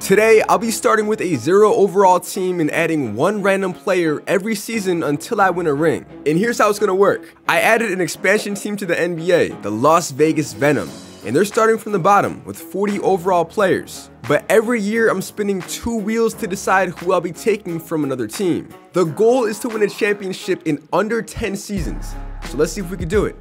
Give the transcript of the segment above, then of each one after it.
Today, I'll be starting with a 0 overall team and adding one random player every season until I win a ring. And here's how it's gonna work. I added an expansion team to the NBA, the Las Vegas Venom, and they're starting from the bottom with 40 overall players. But every year, I'm spinning two wheels to decide who I'll be taking from another team. The goal is to win a championship in under 10 seasons. So let's see if we can do it.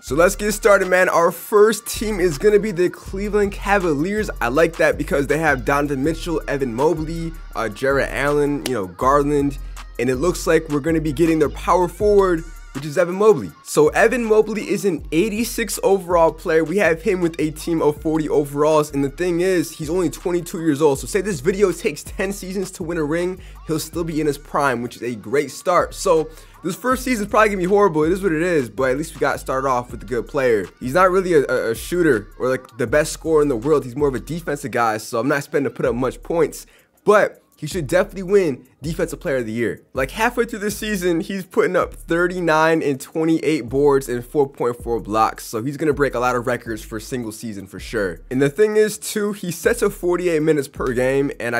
So let's get started, man. Our first team is going to be the Cleveland Cavaliers. I like that because they have Donovan Mitchell, Evan Mobley, Jarrett Allen, Garland. And it looks like we're going to be getting their power forward, which is Evan Mobley. So Evan Mobley is an 86 overall player. We have him with a team of 40 overalls. And the thing is, he's only 22 years old. So say this video takes 10 seasons to win a ring, he'll still be in his prime, which is a great start. So this first season is probably gonna be horrible. It is what it is, but at least we got started off with a good player. He's not really a shooter or like the best scorer in the world. He's more of a defensive guy, so I'm not expecting to put up much points, but he should definitely win Defensive Player of the Year. Like halfway through the season, he's putting up 39 and 28 boards and 4.4 blocks. So he's going to break a lot of records for a single season for sure. And the thing is too, he sets up 48 minutes per game, and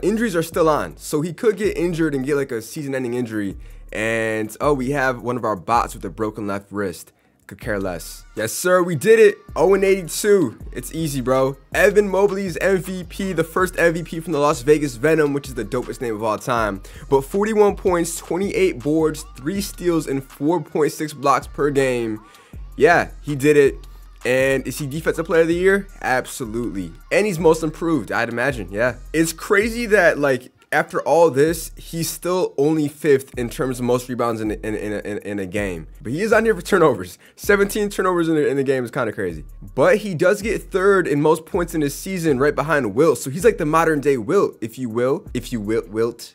injuries are still on. So he could get injured and get like a season-ending injury. And oh, we have one of our bots with a broken left wrist. Could care less. Yes, sir, we did it. 0-82. It's easy, bro. Evan Mobley's MVP, the first MVP from the Las Vegas Venom, which is the dopest name of all time. But 41 points, 28 boards, 3 steals, and 4.6 blocks per game. Yeah, he did it. And is he Defensive Player of the Year? Absolutely. And he's most improved, I'd imagine. Yeah. It's crazy that, like, after all this, he's still only 5th in terms of most rebounds in a game. But he is on here for turnovers. 17 turnovers in a game is kind of crazy. But he does get 3rd in most points in his season, right behind Wilt. So he's like the modern day Wilt, if you will. Wilt.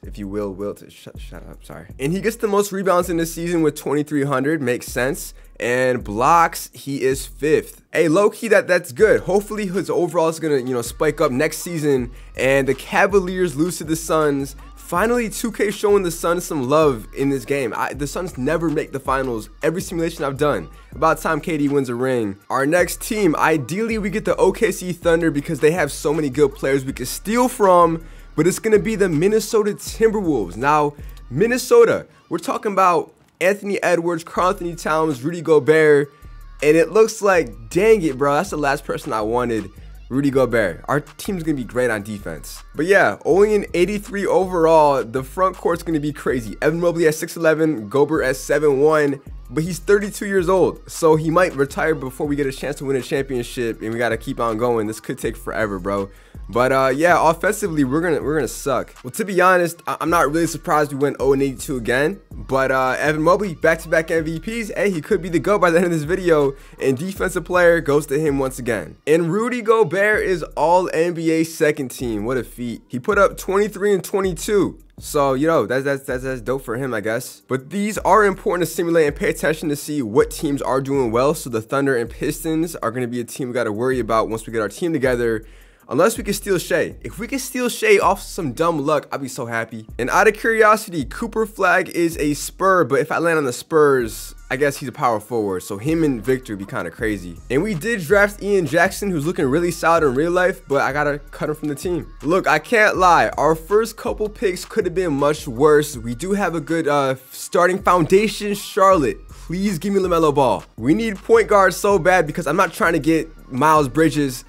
Shut up, sorry. And he gets the most rebounds in this season with 2,300. Makes sense. And blocks, he is 5th. Hey, low-key, that's good. Hopefully his overall is gonna spike up next season, and the Cavaliers lose to the Suns. Finally, 2K showing the Suns some love in this game. The Suns never make the finals. Every simulation I've done. About time KD wins a ring. Our next team, ideally we get the OKC Thunder because they have so many good players we can steal from, but it's gonna be the Minnesota Timberwolves. Now, Minnesota, we're talking about Anthony Edwards, Carl Anthony Towns, Rudy Gobert, and it looks like, dang it, bro, that's the last person I wanted, Rudy Gobert. Our team's going to be great on defense. But yeah, only an 83 overall, the front court's going to be crazy. Evan Mobley at 6'11", Gobert at 7'1", but he's 32 years old, so he might retire before we get a chance to win a championship, and we got to keep on going. This could take forever, bro. But yeah, offensively, we're gonna suck. Well, to be honest, I'm not really surprised we went 0-82 again. But Evan Mobley, back-to-back MVPs. Hey, he could be the GOAT by the end of this video. And defensive player goes to him once again. And Rudy Gobert is all NBA second team. What a feat! He put up 23 and 22. So, that's dope for him, I guess. But these are important to simulate and pay attention to see what teams are doing well. So the Thunder and Pistons are gonna be a team we gotta worry about once we get our team together. Unless we can steal Shea. If we can steal Shea off some dumb luck, I'd be so happy. And out of curiosity, Cooper Flagg is a Spur, but if I land on the Spurs, I guess he's a power forward. So him and Victor would be kind of crazy. And we did draft Ian Jackson, who's looking really solid in real life, but I gotta cut him from the team. Look, I can't lie. Our first couple picks could have been much worse. We do have a good starting foundation. Charlotte, please give me LaMelo Ball. We need point guard so bad because I'm not trying to get Miles Bridges.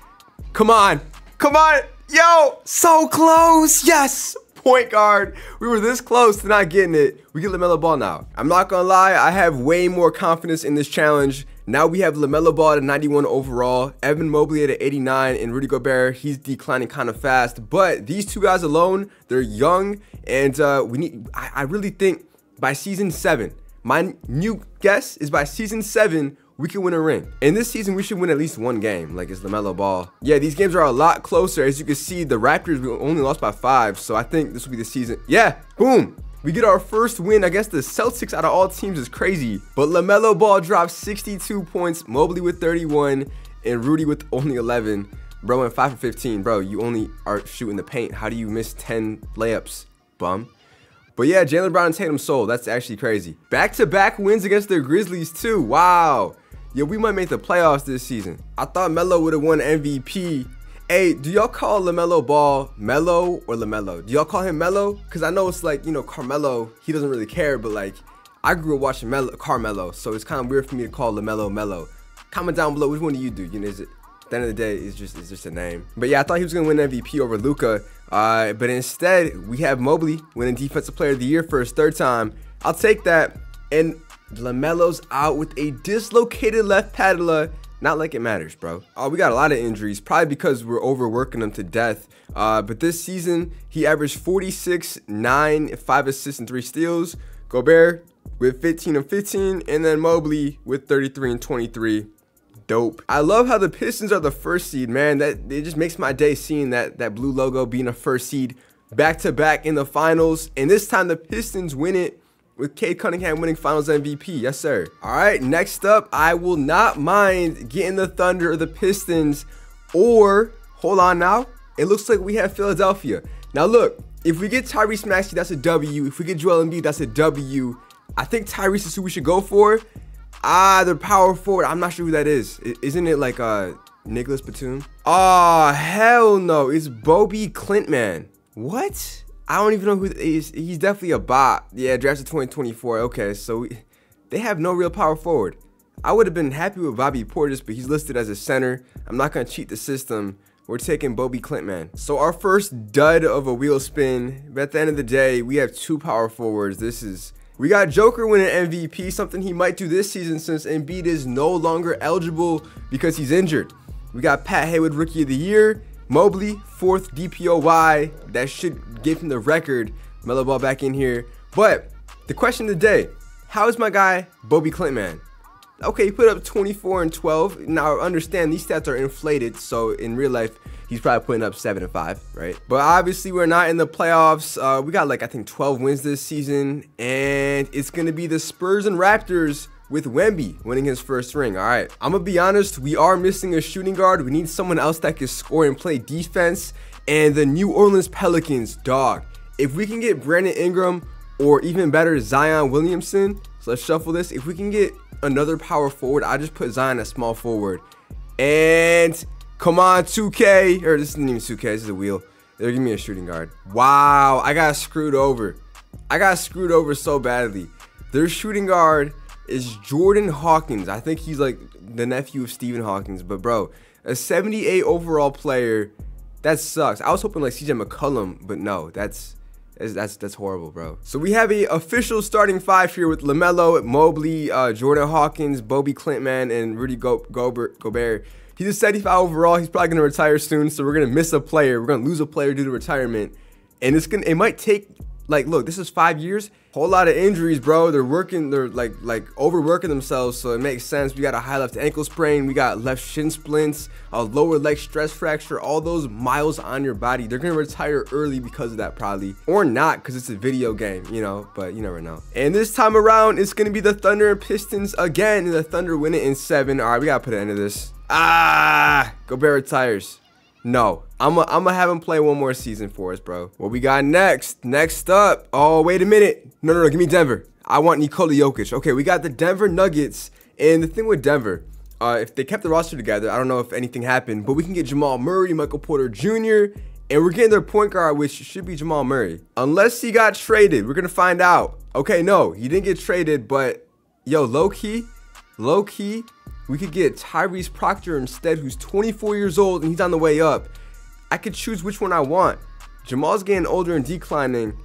Come on. Come on, yo, so close, yes, point guard. We were this close to not getting it. We get LaMelo Ball now. I'm not gonna lie, I have way more confidence in this challenge. Now we have LaMelo Ball at a 91 overall, Evan Mobley at an 89, and Rudy Gobert, he's declining kind of fast, but these two guys alone, they're young, and I really think by season 7, my new guess is by season 7, we can win a ring. And this season, we should win at least one game. Like, it's LaMelo Ball. Yeah, these games are a lot closer. As you can see, the Raptors, we only lost by 5. So I think this will be the season. Yeah, boom. We get our first win against the Celtics out of all teams is crazy. But LaMelo Ball drops 62 points, Mobley with 31, and Rudy with only 11. Bro, and 5 for 15. Bro, you only are shooting the paint. How do you miss 10 layups, bum? But yeah, Jalen Brown and Tatum sold. That's actually crazy. Back-to-back wins against the Grizzlies, too. Wow. Yeah, we might make the playoffs this season. I thought Melo would have won MVP, Hey, do y'all call LaMelo Ball Melo or LaMelo? Do y'all call him Melo? Because I know it's like, you know, Carmelo, he doesn't really care, but like, I grew up watching Carmelo, so it's kind of weird for me to call LaMelo Melo. Comment down below, which one do you do? You know, is it, at the end of the day, it's just a name. But yeah, I thought he was gonna win MVP over Luka, but instead we have Mobley winning Defensive Player of the Year for his third time. I'll take that. And LaMelo's out with a dislocated left patella. Not like it matters, bro. We got a lot of injuries, probably because we're overworking them to death. But this season, he averaged 46, 9, 5 assists, and 3 steals. Gobert with 15 and 15. And then Mobley with 33 and 23. Dope. I love how the Pistons are the first seed, man. It just makes my day seeing that blue logo being a first seed back-to-back in the finals. And this time, the Pistons win it, with Cade Cunningham winning Finals MVP. Yes, sir. All right, next up, I will not mind getting the Thunder or the Pistons, or, hold on now, it looks like we have Philadelphia. Now, look, if we get Tyrese Maxey, that's a W. If we get Joel Embiid, that's a W. I think Tyrese is who we should go for. The power forward, I'm not sure who that is. Isn't it like Nicolas Batum? Oh, hell no. It's Bobby Clintman. What? I don't even know who he's definitely a bot. Yeah, drafted 2024. Okay, so they have no real power forward. I would have been happy with Bobby Portis, but he's listed as a center. I'm not going to cheat the system. We're taking Bobby Clintman. So our first dud of a wheel spin. But at the end of the day, we have two power forwards. We got Joker winning MVP, something he might do this season since Embiid is no longer eligible because he's injured. We got Pat Hayward Rookie of the Year. Mobley, 4th DPOY. That should give him the record. LaMelo Ball back in here. But the question of the day, how is my guy, Bobby Clintman? Okay, he put up 24 and 12. Now, understand these stats are inflated, so in real life, he's probably putting up 7 and 5, right? But obviously, we're not in the playoffs. We got, like, I think 12 wins this season, and it's going to be the Spurs and Raptors with Wemby winning his first ring. All right, I'm gonna be honest, we are missing a shooting guard. We need someone else that can score and play defense. And the New Orleans Pelicans, dog. If we can get Brandon Ingram or even better, Zion Williamson, so let's shuffle this. If we can get another power forward, I just put Zion as small forward. And come on, 2K, or this isn't even 2K, this is a wheel. They're giving me a shooting guard. Wow, I got screwed over. I got screwed over so badly. Their shooting guard is Jordan Hawkins. I think he's like the nephew of Stephen Hawkins, but bro, a 78 overall player, that sucks. I was hoping like CJ McCollum, but no, that's horrible, bro. So we have a official starting five here with LaMelo, Mobley, Jordan Hawkins, Bobby Clintman, and Rudy Gobert. He's a 75 overall. He's probably gonna retire soon, so we're gonna miss a player. We're gonna lose a player due to retirement, and it might take. Like, look, this is 5 years, whole lot of injuries, bro. They're like overworking themselves, so it makes sense. We got a high left ankle sprain, we got left shin splints, a lower leg stress fracture, all those miles on your body. They're gonna retire early because of that probably, or not, because it's a video game, you know, but you never know. And this time around, it's gonna be the Thunder and Pistons again, and the Thunder win it in 7. All right, we gotta put an end to this. Gobert retires. No, I'm gonna have him play one more season for us, bro. What we got next? Next up, oh, wait a minute. No, give me Denver. I want Nikola Jokic. Okay, we got the Denver Nuggets. And the thing with Denver, if they kept the roster together, I don't know if anything happened, but we can get Jamal Murray, Michael Porter Jr., and we're getting their point guard, which should be Jamal Murray. Unless he got traded, we're gonna find out. Okay, no, he didn't get traded, but yo, low-key, we could get Tyrese Proctor instead, who's 24 years old and he's on the way up. I could choose which one I want. Jamal's getting older and declining.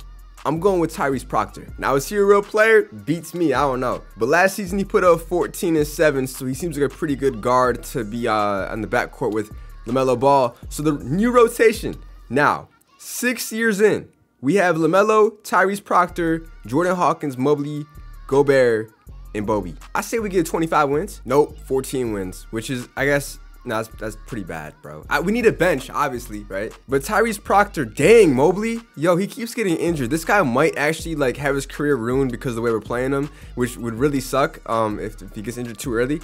I'm going with Tyrese Proctor. Now, is he a real player? Beats me, I don't know. But last season, he put up 14 and 7, so he seems like a pretty good guard to be on the backcourt with LaMelo Ball. So the new rotation, now, 6 years in, we have LaMelo, Tyrese Proctor, Jordan Hawkins, Mobley, Gobert, and Bobby. I say we get 25 wins. Nope, 14 wins, which is, I guess, no, that's pretty bad, bro. We need a bench, obviously, right? But Tyrese Proctor, dang, Mobley. Yo, he keeps getting injured. This guy might actually like have his career ruined because of the way we're playing him, which would really suck if he gets injured too early.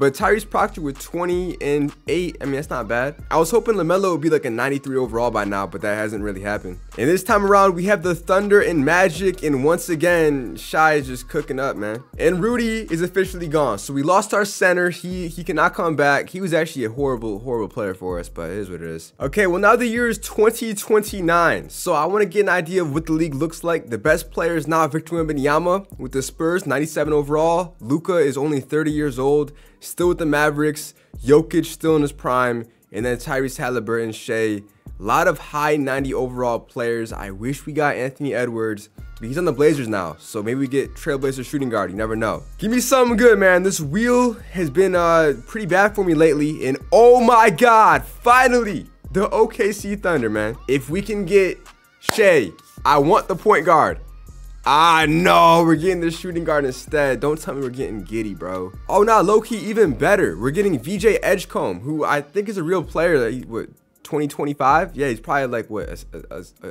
But Tyrese Proctor with 20 and 8, I mean, that's not bad. I was hoping LaMelo would be like a 93 overall by now, but that hasn't really happened. And this time around, we have the Thunder and Magic, and once again, Shea is just cooking up, man. And Rudy is officially gone, so we lost our center. He cannot come back. He was actually a horrible player for us, but it is what it is. Okay, well, now the year is 2029, so I want to get an idea of what the league looks like. The best player is now Victor Wembanyama with the Spurs, 97 overall. Luka is only 30 years old, still with the Mavericks. Jokic still in his prime, and then Tyrese Halliburton, Shea. A lot of high 90 overall players. I wish we got Anthony Edwards, but he's on the Blazers now, so maybe we get Trailblazer shooting guard. You never know. Give me something good, man. This wheel has been pretty bad for me lately, and oh my God, finally, the OKC Thunder, man. If we can get Shea, I want the point guard. Ah, no, we're getting the shooting guard instead. Don't tell me we're getting Giddy, bro. Oh, no, low-key, even better. We're getting VJ Edgecombe, who I think is a real player that he would... 2025, yeah, he's probably like what,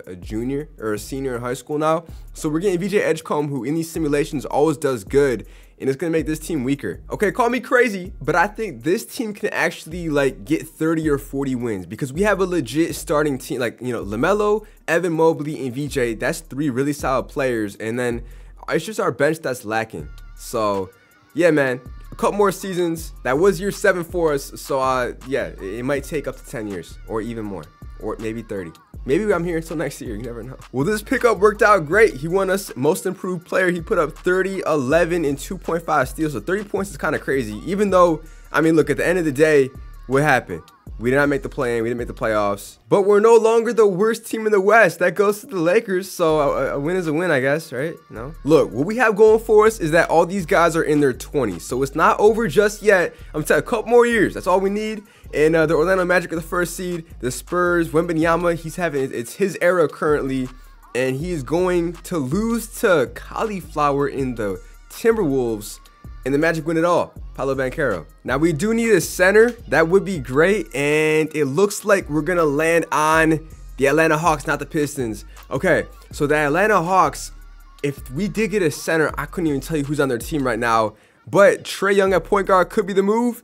a junior or a senior in high school now. So we're getting VJ Edgecombe, who in these simulations always does good, and it's gonna make this team weaker. Okay, call me crazy, but I think this team can actually like get 30 or 40 wins because we have a legit starting team, like, you know, LaMelo, Evan Mobley, and VJ. That's three really solid players, and then it's just our bench that's lacking. So yeah, man, couple more seasons. That was year 7 for us, so yeah, it might take up to 10 years or even more, or maybe 30. Maybe I'm here until next year, you never know. Well, this pickup worked out great. He won us most improved player. He put up 30, 11, and 2.5 steals, so 30 points is kind of crazy, even though, I mean, look, at the end of the day, what happened? We did not make the play-in, we didn't make the playoffs, but we're no longer the worst team in the West. That goes to the Lakers, so a win is a win, I guess, right? No? Look, what we have going for us is that all these guys are in their 20s, so it's not over just yet. I'm telling you, a couple more years, that's all we need. And the Orlando Magic are the first seed. The Spurs, Wembanyama, he's having, it's his era currently, and he is going to lose to Cauliflower in the Timberwolves, and the Magic win it all. Paolo Banchero. Now we do need a center. That would be great. And it looks like we're gonna land on the Atlanta Hawks, not the Pistons. Okay, so the Atlanta Hawks, if we did get a center, I couldn't even tell you who's on their team right now. But Trae Young at point guard could be the move.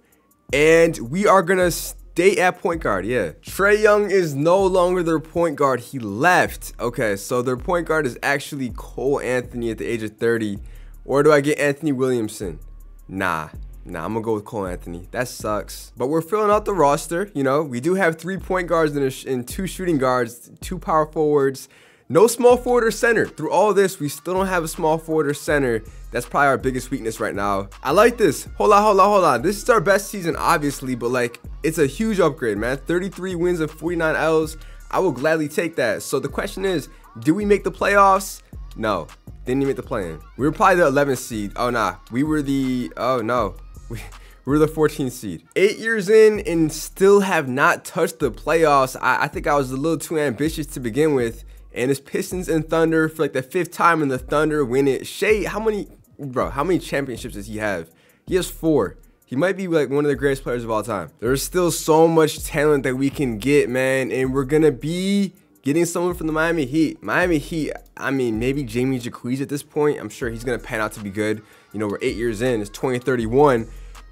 And we are gonna stay at point guard. Yeah. Trae Young is no longer their point guard. He left. Okay, so their point guard is actually Cole Anthony at the age of 30. Or do I get Anthony Williamson? Nah, I'm gonna go with Cole Anthony. That sucks. But we're filling out the roster, you know. We do have 3 point guards and 2 shooting guards, 2 power forwards. No small forward or center. Through all this, we still don't have a small forward or center. That's probably our biggest weakness right now. I like this. Hold on. This is our best season, obviously, but like, it's a huge upgrade, man. 33 wins and 49 L's. I will gladly take that. So the question is, do we make the playoffs? No. Didn't even make the play-in. We were probably the 11th seed. Oh, nah. We were the... Oh, no. We were the 14th seed. 8 years in and still have not touched the playoffs. I think I was a little too ambitious to begin with. And it's Pistons and Thunder for like the 5th time, and the Thunder win it. Shea, how many... Bro, how many championships does he have? He has 4. He might be like one of the greatest players of all time. There's still so much talent that we can get, man. And we're going to be... getting someone from the Miami Heat. Miami Heat, I mean, maybe Jamie Jacquez at this point. I'm sure he's going to pan out to be good. You know, we're 8 years in. It's 2031.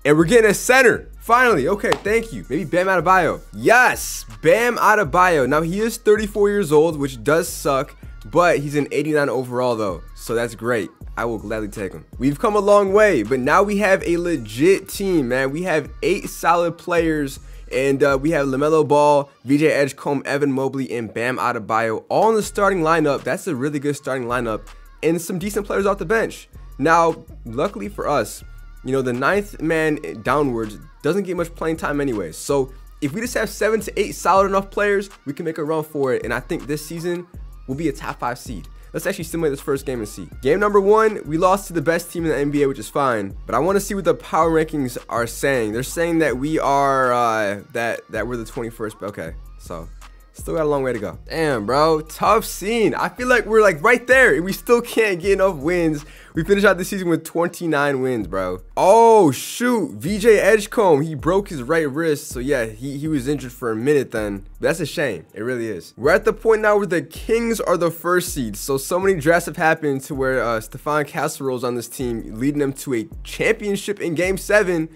And we're getting a center. Finally. Okay, thank you. Maybe Bam Adebayo. Yes, Bam Adebayo. Now, he is 34 years old, which does suck. But he's an 89 overall, though. So that's great. I will gladly take him. We've come a long way. But now we have a legit team, man. We have 8 solid players. And we have LaMelo Ball, VJ Edgecombe, Evan Mobley, and Bam Adebayo all in the starting lineup. That's a really good starting lineup. And some decent players off the bench. Now, luckily for us, you know, the 9th man downwards doesn't get much playing time anyway. So if we just have 7 to 8 solid enough players, we can make a run for it. And I think this season will be a top 5 seed. Let's actually simulate this first game and see. Game number 1, we lost to the best team in the NBA, which is fine. But I want to see what the power rankings are saying. They're saying that we are, that we're the 21st. Okay, so still got a long way to go. Damn, bro, tough scene. I feel like we're like right there, and we still can't get enough wins. We finished out the season with 29 wins, bro. Oh shoot, VJ Edgecombe, he broke his right wrist. So yeah, he was injured for a minute then. But that's a shame, it really is. We're at the point now where the Kings are the first seed. So many drafts have happened to where Stephon Casserole's on this team, leading them to a championship in game 7.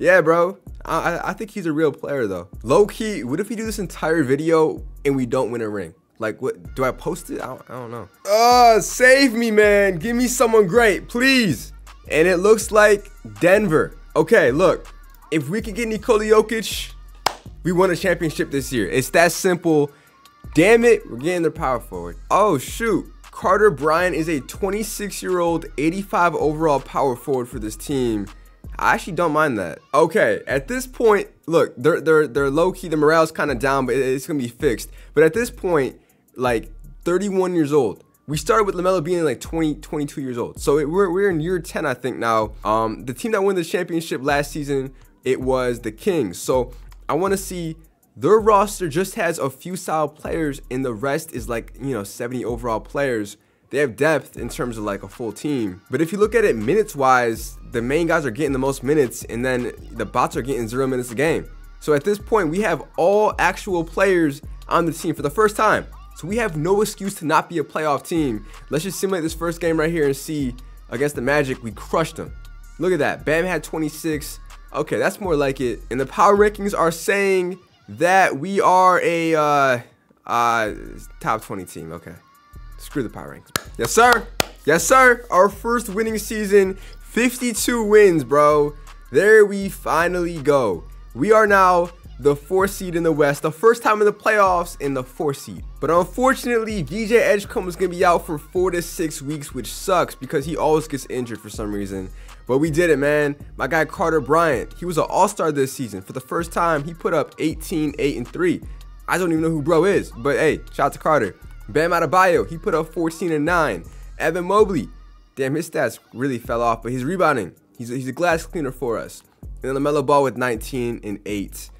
Yeah, bro. I think he's a real player, though. Low key, what if we do this entire video and we don't win a ring? Like, what? Do I post it? I don't know. Save me, man. Give me someone great, please. And it looks like Denver. Okay, look. If we could get Nikola Jokic, we won a championship this year. It's that simple. Damn it, we're getting their power forward. Oh, shoot. Carter Bryant is a 26-year-old, 85 overall power forward for this team. I actually don't mind that. Okay, at this point, look, they're low-key. The morale's kind of down, but it's going to be fixed. But at this point, like, 31 years old. We started with LaMelo being like 22 years old. So we're in year 10, I think, now. The team that won the championship last season, it was the Kings. So I want to see... Their roster just has a few solid players, and the rest is like, you know, 70 overall players. They have depth in terms of like a full team. But if you look at it minutes-wise, the main guys are getting the most minutes, and then the bots are getting 0 minutes a game. So at this point, we have all actual players on the team for the first time. So we have no excuse to not be a playoff team. Let's just simulate this first game right here and see against the Magic, we crushed them. Look at that. Bam had 26. Okay, that's more like it. And the power rankings are saying... that we are a top 20 team. Okay, screw the power ranks. Yes, sir. Yes, sir. Our first winning season, 52 wins, bro. There we finally go. We are now the 4th seed in the West, the first time in the playoffs in the 4th seed. But unfortunately, VJ Edgecombe is going to be out for 4 to 6 weeks, which sucks because he always gets injured for some reason. But we did it, man. My guy Carter Bryant, he was an all-star this season. For the first time, he put up 18, 8, and 3. I don't even know who bro is, but hey, shout out to Carter. Bam Adebayo, he put up 14 and 9. Evan Mobley, damn, his stats really fell off, but he's rebounding. He's a glass cleaner for us. And then LaMelo Ball with 19 and 8.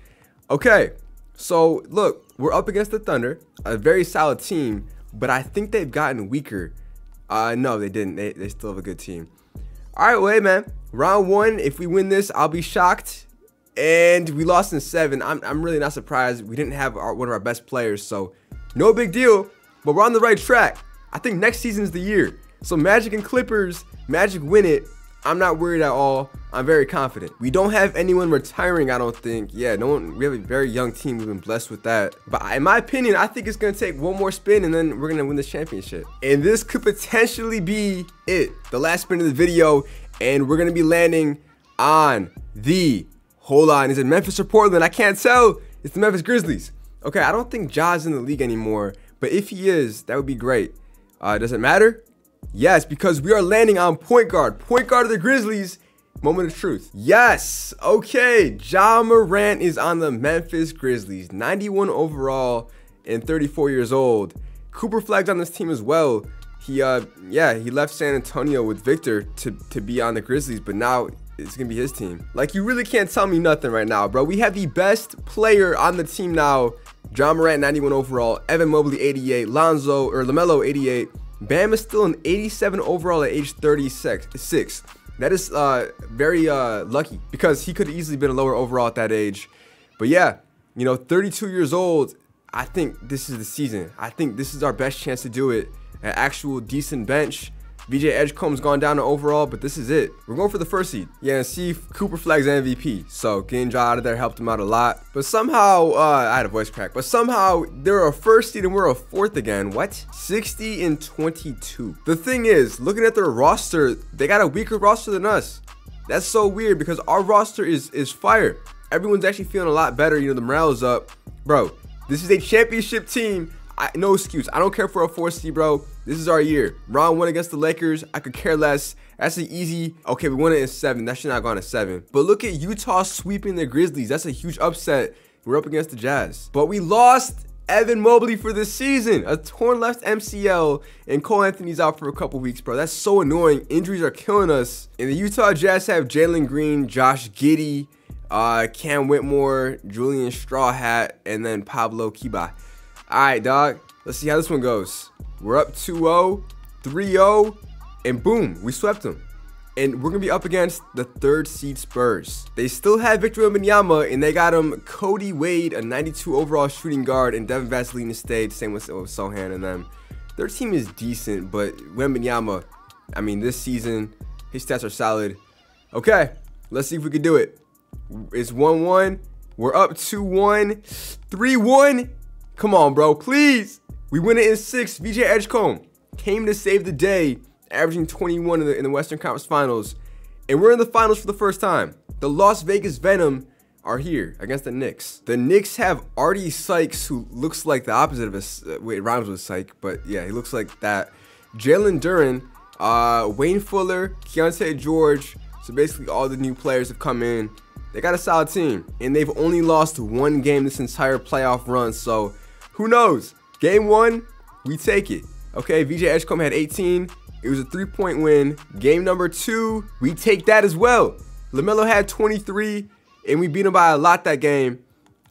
Okay, so look, we're up against the Thunder, a very solid team, but I think they've gotten weaker. No, they didn't. They still have a good team. All right, well, hey, man, round one, if we win this, I'll be shocked. And we lost in 7. I'm really not surprised. We didn't have one of our best players, so no big deal, but we're on the right track. I think next season's the year. So Magic and Clippers, Magic win it. I'm not worried at all. I'm very confident. We don't have anyone retiring, I don't think. Yeah, no one. We have a very young team. We've been blessed with that. But in my opinion, I think it's going to take one more spin, and then we're going to win this championship. And this could potentially be it. The last spin of the video, and we're going to be landing on the... Hold on. Is it Memphis or Portland? I can't tell. It's the Memphis Grizzlies. Okay, I don't think Ja's in the league anymore, but if he is, that would be great. Does it matter? Yes, because we are landing on point guard. Point guard of the Grizzlies. Moment of truth. Yes. Okay. Ja Morant is on the Memphis Grizzlies. 91 overall and 34 years old. Cooper Flagg's on this team as well. He, yeah, he left San Antonio with Victor to be on the Grizzlies, but now it's going to be his team. Like, you really can't tell me nothing right now, bro. We have the best player on the team now. Ja Morant, 91 overall. Evan Mobley, 88. LaMelo, 88. Bam is still an 87 overall at age 36. That is very lucky because he could have easily been a lower overall at that age. But yeah, you know, 32 years old, I think this is the season. I think this is our best chance to do it. An actual decent bench. VJ Edgecombe's gone down to overall, but this is it. We're going for the 1st seed. Yeah, and see Cooper Flagg's MVP. So getting Ja out of there helped him out a lot. But somehow, I had a voice crack, but somehow they're a 1st seed and we're a 4th again. What? 60 and 22. The thing is, looking at their roster, they got a weaker roster than us. That's so weird because our roster is fire. Everyone's actually feeling a lot better. You know, the morale is up. Bro, this is a championship team. No excuse. I don't care for a 4th seed, bro. This is our year. Round 1 against the Lakers. I could care less. That's an easy. Okay, we won it in 7. That should not have gone to 7. But look at Utah sweeping the Grizzlies. That's a huge upset. We're up against the Jazz. But we lost Evan Mobley for this season. A torn left MCL. And Cole Anthony's out for a couple weeks, bro. That's so annoying. Injuries are killing us. And the Utah Jazz have Jalen Green, Josh Giddey, Cam Whitmore, Julian Straw Hat, and then Pablo Kiba. All right, dog. Let's see how this one goes. We're up 2-0, 3-0, and boom, we swept them. And we're going to be up against the 3rd seed Spurs. They still have Victor Wembanyama, and they got him Cody Wade, a 92 overall shooting guard, and Devin Vassellini stayed. Same with Sohan and them. Their team is decent, but Wembanyama, I mean, this season, his stats are solid. Okay, let's see if we can do it. It's 1-1. We're up 2-1. 3-1. Come on, bro. Please. We win it in six. VJ Edgecombe came to save the day, averaging 21 in the Western Conference Finals. And we're in the finals for the first time. The Las Vegas Venom are here against the Knicks. The Knicks have Artie Sykes, who looks like the opposite of us. Wait, it rhymes with Syke, but yeah, he looks like that. Jalen Duren, Wayne Fuller, Keontae George. So basically all the new players have come in. They got a solid team, and they've only lost one game this entire playoff run, so who knows? Game one, we take it. Okay, VJ Edgecombe had 18. It was a three-point win. Game number two, we take that as well. LaMelo had 23, and we beat him by a lot that game.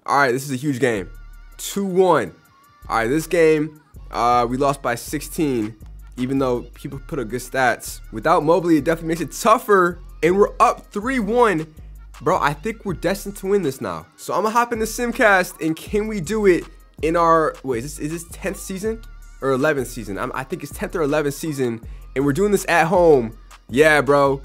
All right, this is a huge game. 2-1. All right, this game, we lost by 16, even though people put up good stats. Without Mobley, it definitely makes it tougher, and we're up 3-1. Bro, I think we're destined to win this now. So I'm gonna hop in the Simcast, and can we do it in our, wait, is this 10th season or 11th season? I think it's 10th or 11th season, and we're doing this at home. Yeah, bro.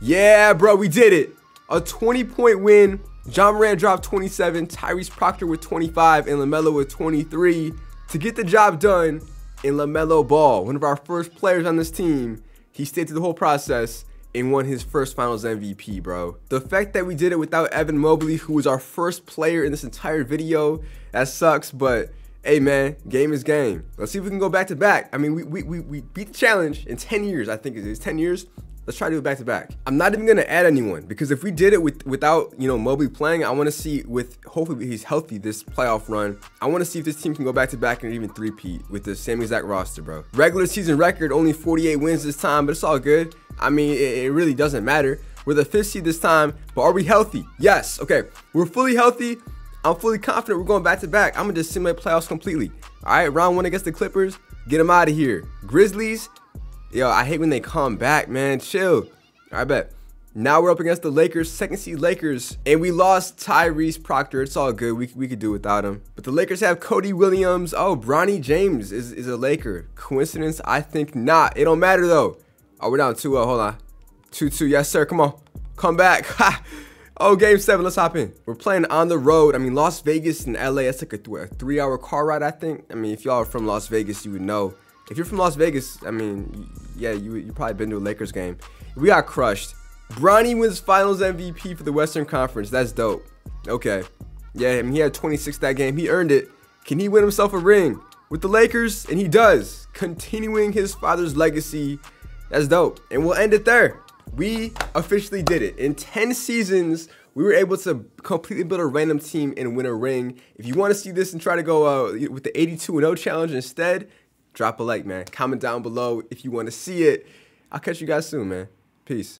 Yeah, bro, we did it. A 20-point win. Ja Morant dropped 27, Tyrese Proctor with 25, and LaMelo with 23 to get the job done. And LaMelo Ball, one of our first players on this team, he stayed through the whole process and won his first Finals MVP, bro. The fact that we did it without Evan Mobley, who was our first player in this entire video, that sucks, but hey, man, game is game. Let's see if we can go back-to-back. I mean, we beat the challenge in 10 years, I think it is, 10 years. Let's try to do it back-to-back. I'm not even gonna add anyone, because if we did it without, you know, Mobley playing, I wanna see with, hopefully he's healthy this playoff run, I wanna see if this team can go back-to-back and even three-peat with the same exact roster, bro. Regular season record, only 48 wins this time, but it's all good. I mean, it really doesn't matter. We're the 5th seed this time, but are we healthy? Yes. Okay, we're fully healthy. I'm fully confident we're going back-to-back. I'm going to just simulate playoffs completely. All right, round one against the Clippers. Get them out of here. Grizzlies. Yo, I hate when they come back, man. Chill. I bet. Now we're up against the Lakers, 2nd seed Lakers, and we lost Tyrese Proctor. It's all good. We could do without him. But the Lakers have Cody Williams. Oh, Bronny James is a Laker. Coincidence? I think not. It don't matter, though. Oh, we're down 2-0. Hold on. 2-2. Yes, sir. Come on. Come back. Ha. Oh, game seven. Let's hop in. We're playing on the road. I mean, Las Vegas and LA, that's like a 3-hour car ride, I think. I mean, if y'all are from Las Vegas, you would know. If you're from Las Vegas, I mean, yeah, you probably been to a Lakers game. We got crushed. Bronny wins Finals MVP for the Western Conference. That's dope. Okay. Yeah, I mean, he had 26 that game. He earned it. Can he win himself a ring with the Lakers? And he does. Continuing his father's legacy. That's dope. And we'll end it there. We officially did it. In 10 seasons, we were able to completely build a random team and win a ring. If you want to see this and try to go with the 82-0 challenge instead, drop a like, man. Comment down below if you want to see it. I'll catch you guys soon, man. Peace.